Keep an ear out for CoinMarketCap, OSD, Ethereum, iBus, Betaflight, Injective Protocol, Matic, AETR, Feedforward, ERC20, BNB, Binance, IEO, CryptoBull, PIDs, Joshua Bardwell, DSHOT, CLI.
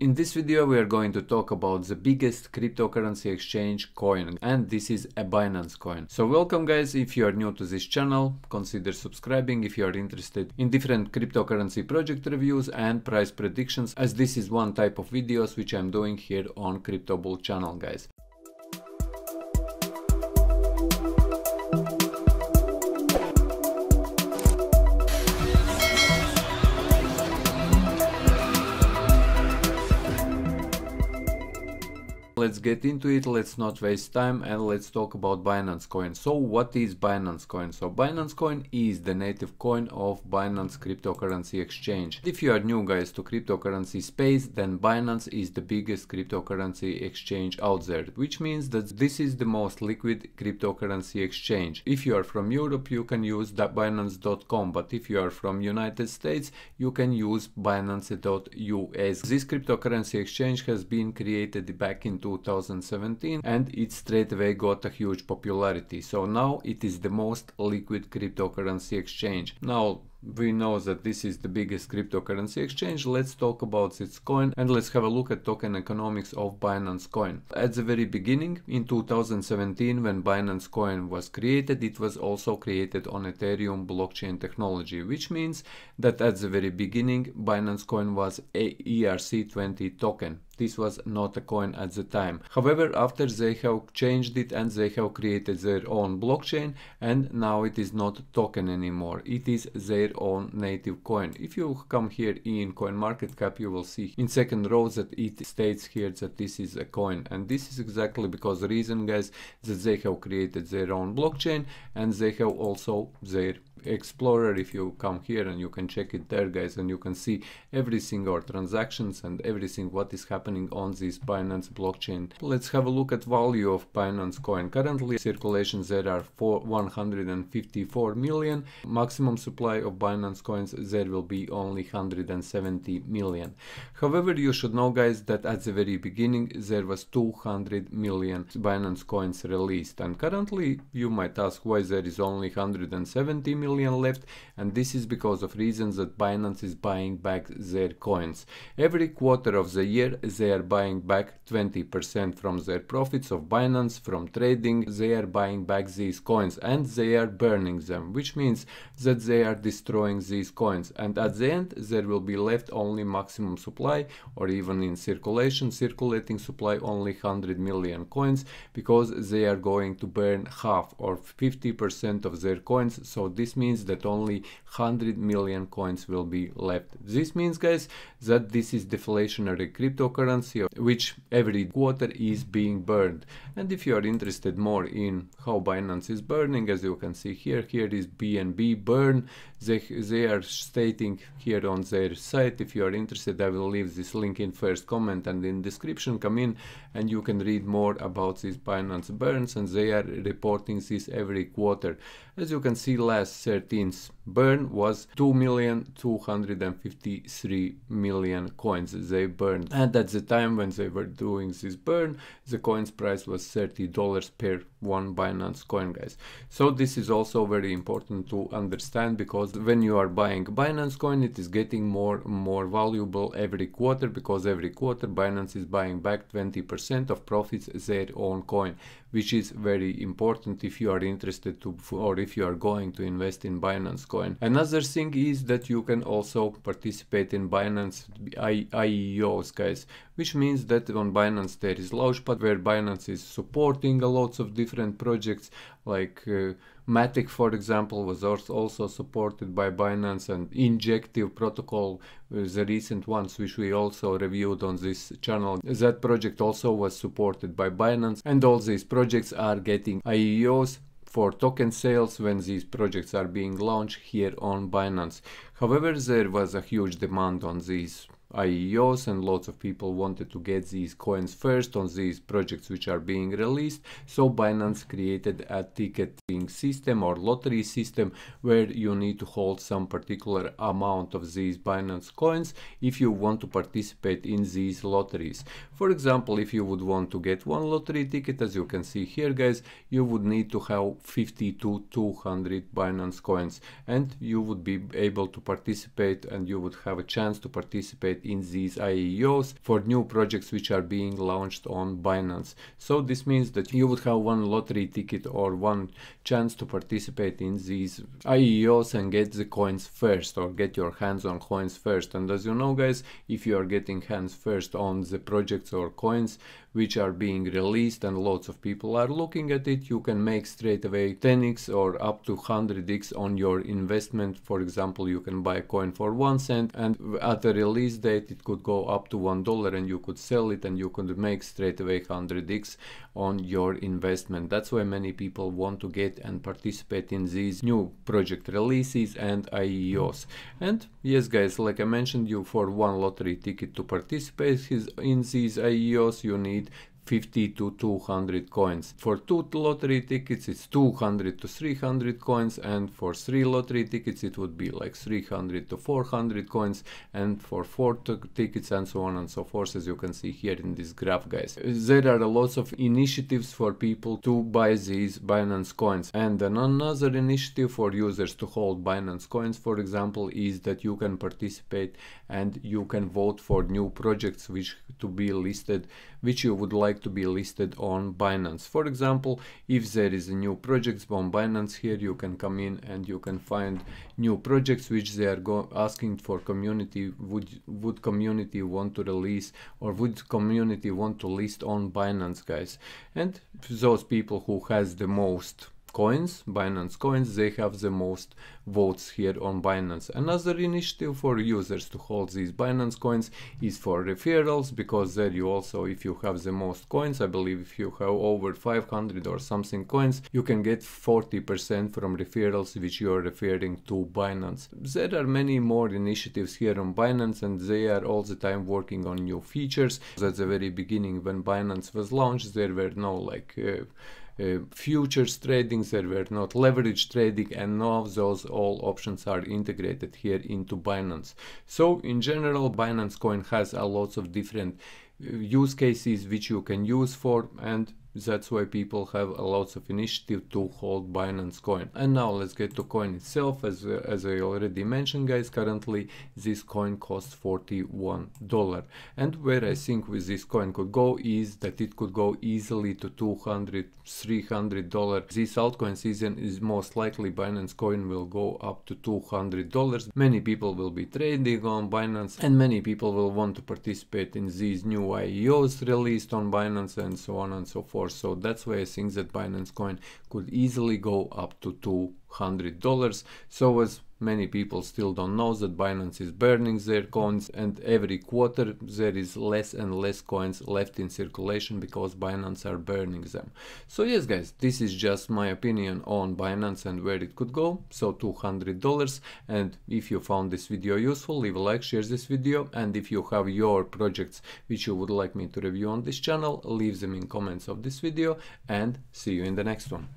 In this video we are going to talk about the biggest cryptocurrency exchange coin, and this is a Binance coin. So welcome guys, if you are new to this channel, consider subscribing if you are interested in different cryptocurrency project reviews and price predictions, as this is one type of videos which I'm doing here on CryptoBull channel guys. Let's get into it, let's not waste time and let's talk about Binance coin. So what is Binance coin? So Binance coin is the native coin of Binance cryptocurrency exchange. If you are new guys to cryptocurrency space, then Binance is the biggest cryptocurrency exchange out there, which means that this is the most liquid cryptocurrency exchange. If you are from Europe, you can use Binance.com, but if you are from United States, you can use Binance.us. This cryptocurrency exchange has been created back in 2017 and it straight away got a huge popularity. So now it is the most liquid cryptocurrency exchange. Now we know that this is the biggest cryptocurrency exchange. Let's talk about its coin and let's have a look at token economics of Binance coin. At the very beginning in 2017 when Binance coin was created, it was also created on Ethereum blockchain technology, which means that at the very beginning Binance coin was a ERC20 token. This was not a coin at the time. However, after they have changed it and they have created their own blockchain, and now it is not token anymore. It is their own native coin. If you come here in CoinMarketCap, you will see in second row that it states here that this is a coin. And this is exactly because the reason guys that they have created their own blockchain and they have also their Explorer. If you come here and you can check it there guys, and you can see everything, our transactions and everything what is happening on this Binance blockchain. Let's have a look at value of Binance coin. Currently circulations there are 154 million. Maximum supply of Binance coins there will be only 170 million. However, you should know guys that at the very beginning there was 200 million Binance coins released, and currently you might ask why there is only 170 million left, and this is because of reasons that Binance is buying back their coins. Every quarter of the year they are buying back 20% from their profits of Binance from trading. They are buying back these coins and they are burning them, which means that they are destroying these coins, and at the end there will be left only maximum supply, or even in circulating supply, only 100 million coins, because they are going to burn half or 50% of their coins. So this means that only 100 million coins will be left. This means guys that this is deflationary cryptocurrency which every quarter is being burned. And if you are interested more in how Binance is burning, as you can see here, here is BNB burn. They are stating here on their site. If you are interested, I will leave this link in first comment and in description. Come in and you can read more about these Binance burns, and they are reporting this every quarter. As you can see, last 13th burn was 2,253,000,000 coins they burned, and at the time when they were doing this burn the coin's price was $30 per one Binance coin guys. So this is also very important to understand, because when you are buying Binance coin it is getting more and more valuable every quarter, because every quarter Binance is buying back 20% of profits their own coin, which is very important if you are interested to, or if you are going to invest in Binance coin. Another thing is that you can also participate in Binance IEOs guys, which means that on Binance there is Launchpad, where Binance is supporting a lot of different projects, like Matic for example was also supported by Binance, and Injective Protocol, the recent ones which we also reviewed on this channel, that project also was supported by Binance, and all these projects are getting IEOs for token sales when these projects are being launched here on Binance. However, there was a huge demand on these IEOs and lots of people wanted to get these coins first on these projects which are being released, so Binance created a ticketing system or lottery system where you need to hold some particular amount of these Binance coins if you want to participate in these lotteries. For example, if you would want to get one lottery ticket, as you can see here guys, you would need to have 50 to 200 Binance coins, and you would be able to participate and you would have a chance to participate participate in these IEOs for new projects which are being launched on Binance. So this means that you would have one lottery ticket or one chance to participate in these IEOs and get the coins first, or get your hands on coins first. And as you know, guys, if you are getting hands first on the projects or coins which are being released and lots of people are looking at it, you can make straight away 10x or up to 100x on your investment. For example, you can buy a coin for 1 cent, and at the release date it could go up to $1 and you could sell it and you could make straight away 100x on your investment. That's why many people want to get and participate in these new project releases and IEOs. And yes, guys, like I mentioned you, for one lottery ticket to participate in these IEOs you need 50 to 200 coins. For 2 lottery tickets it's 200 to 300 coins, and for 3 lottery tickets it would be like 300 to 400 coins, and for 4 tickets and so on and so forth, as you can see here in this graph, guys. There are lots of initiatives for people to buy these Binance coins, and another initiative for users to hold Binance coins, for example, is that you can participate and you can vote for new projects which you would like to be listed on Binance. For example, if there is a new project on Binance, here you can come in and you can find new projects which they are asking for community, would community want to release, or would community want to list on Binance, guys. And those people who has the most coins, Binance coins, they have the most votes here on Binance. Another initiative for users to hold these Binance coins is for referrals, because there you also, if you have the most coins, I believe if you have over 500 or something coins, you can get 40% from referrals which you are referring to Binance. There are many more initiatives here on Binance, and they are all the time working on new features. At the very beginning when Binance was launched, there were no like futures trading, there were not leverage trading, and now those all options are integrated here into Binance. So in general, Binance coin has a lot of different use cases which you can use for, and that's why people have a lot of initiative to hold Binance coin. And now let's get to coin itself. As I already mentioned, guys, currently this coin costs $41, and where I think with this coin could go is that it could go easily to $200, $300. This altcoin season is most likely Binance coin will go up to $200. Many people will be trading on Binance, and many people will want to participate in these new IEOs released on Binance and so on and so forth. So that's why I think that Binance coin could easily go up to $200. So as many people still don't know that Binance is burning their coins, and every quarter there is less and less coins left in circulation because Binance are burning them. So yes, guys, this is just my opinion on Binance and where it could go. So $200. And if you found this video useful, leave a like, share this video, and if you have your projects which you would like me to review on this channel, leave them in comments of this video, and see you in the next one.